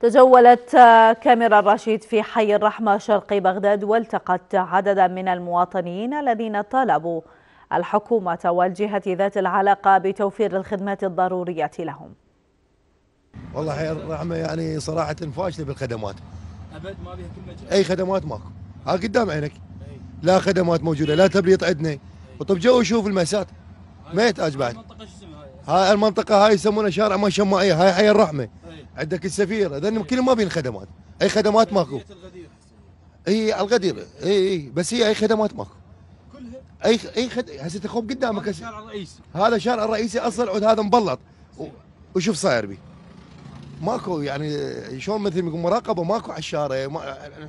تجولت كاميرا الرشيد في حي الرحمة شرقي بغداد والتقت عددا من المواطنين الذين طالبوا الحكومة والجهة ذات العلاقة بتوفير الخدمات الضرورية لهم. والله حي الرحمة يعني صراحة فاشلة بالخدمات. أبد ما بها كل مجال. أي خدمات ماكو، ها قدام عينك. لا خدمات موجودة، لا تبليط عندنا. وطب جو شوف المأساة. ما يحتاج بعد. هاي المنطقة هاي يسمونها شارع ما شمائية، هاي حي الرحمة. عندك السفيرة، هذول كلهم ما بين خدمات، أي خدمات ماكو. هي الغدير، إي بس هي أي خدمات ماكو. اي هسه تخوف قدامك. الشارع الرئيسي هذا شارع الرئيسي اصلا، عود هذا مبلط وشوف صاير بيه. ماكو يعني شلون مثل ما يقول مراقبه ماكو على الشارع.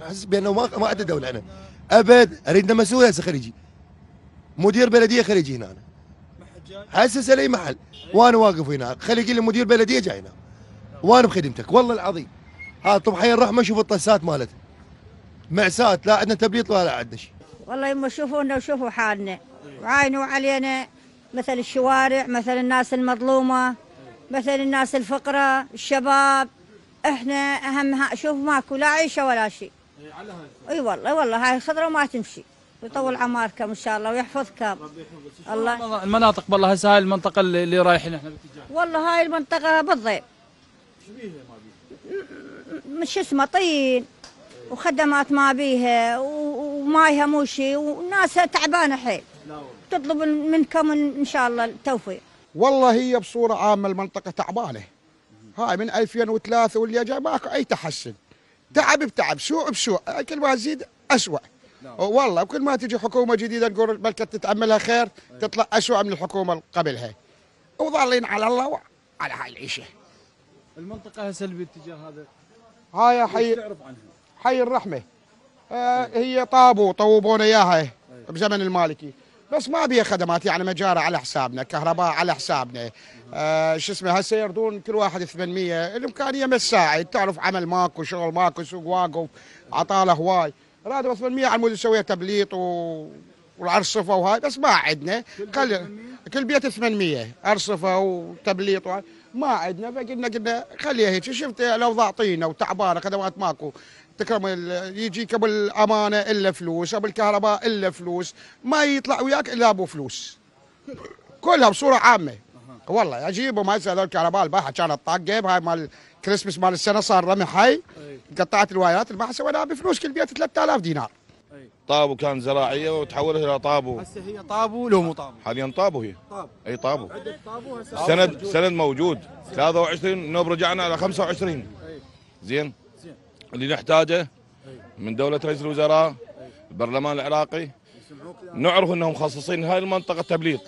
نحس بانه ما عندنا دوله انا ابد. اريدنا مسؤول هسه خليجي، مدير بلديه خليجي هنا هسه لي محل، وانا واقف هنا خلي يقول لي مدير بلديه جاي هنا وانا بخدمتك والله العظيم. ها طب حي الرحمه شوف الطسات مالته معسات، لا عندنا تبليط ولا عندنا شيء. والله يما شوفونا وشوفوا حالنا وعاينوا علينا، مثل الشوارع، مثل الناس المظلومه، مثل الناس الفقراء، الشباب، احنا اهم. شوف ماكو لا عيشه ولا شيء. اي والله والله هاي الخضره ما تمشي. ويطول عماركم ان شاء الله ويحفظكم الله. المناطق والله هسه هاي المنطقه اللي رايحين احنا باتجاهها، والله هاي المنطقه بالضيق شبيهه ما بيها، مش اسمه طين، وخدمات ما بيها، ومايها مو شيء، وناسها تعبانه حيل. تطلب منكم ان شاء الله التوفيق. والله هي بصوره عامه المنطقه تعبانه. هاي من 2003 واللي جاي ماكو اي تحسن. تعب بتعب، سوء بسوء، كل ما تزيد اسوء. والله وكل ما تجي حكومه جديده نقول بلكي تتاملها خير، تطلع اسوء من الحكومه اللي قبلها. وظالين على الله وعلى هاي العيشه. المنطقه هسه باتجاه هذا هاي حي تعرف عنها حي الرحمه. هي طوبونا اياها بزمن المالكي، بس ما بيها خدمات. يعني مجاري على حسابنا، كهرباء على حسابنا، شو اسمه هسه يردون كل واحد 800. الامكانيه ما تساعد، تعرف عمل ماكو، شغل ماكو، سوق واقف، عطاله هواي. راتب 800 على المود يسويها تبليط والعرصفه وهاي، بس ما عندنا. كل بيت 800 عرصفه وتبليط وهاي ما عندنا. فقلنا خليها هيك. شفت الاوضاع طينه وتعبانه، خدمات ماكو. تكرم يجيك ابو الامانه الا فلوس، ابو الكهرباء الا فلوس، ما يطلع وياك الا ابو فلوس. كلها بصوره عامه. والله عجيبهم هسه هذول الكهرباء. البارحه كانت طاقه هاي مال كريسمس مال السنه، صار رمي حي، قطعت الوايات. البارحه سويناها بفلوس، كل بيت 3000 دينار. طابو كان زراعيه وتحولت الى طابو. هسه هي طابو لو مو طابو؟ حاليا طابو هي. طابو اي طابو. سند موجود 23 نوب، رجعنا على 25. زين اللي نحتاجه من دولة رئيس الوزراء، البرلمان العراقي، نعرف انهم مخصصين هاي المنطقة تبليط.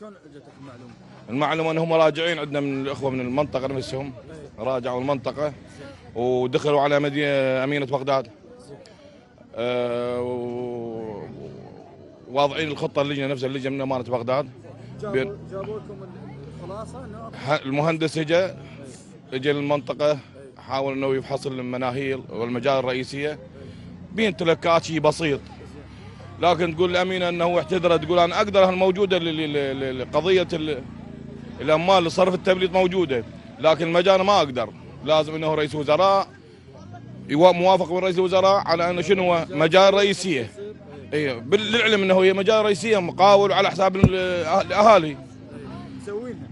شلون اجتك المعلومة؟ المعلومة انهم راجعين عندنا من الاخوة من المنطقة نفسهم، راجعوا المنطقة ودخلوا على مدينة امينة بغداد. واضعين الخطة اللجنة نفسها، اللجنة من امانة بغداد. جابوا لكم الخلاصة؟ المهندس اجى للمنطقة، حاول انه يفحص المناهيل والمجال الرئيسيه، بين تلكات شيء بسيط. لكن تقول الامينه انه اعتذرت، تقول انا اقدر الموجوده لقضيه الاموال لصرف التبليط موجوده، لكن المجال ما اقدر. لازم انه رئيس وزراء موافق من رئيس الوزراء على انه شنو هو مجال رئيسيه. اي بالعلم انه هي مجال رئيسيه مقاول على حساب الاهالي. مسوينها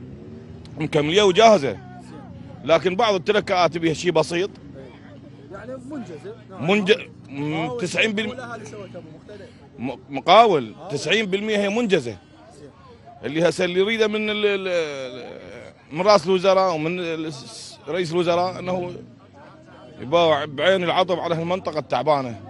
مكمليه وجاهزه، لكن بعض التلكات بها شيء بسيط. يعني منجزه. 90% مقاول 90% هي منجزه. اللي هسه اللي يريده من راس الوزراء ومن رئيس الوزراء انه يباوع بعين العطب على هالمنطقه التعبانه.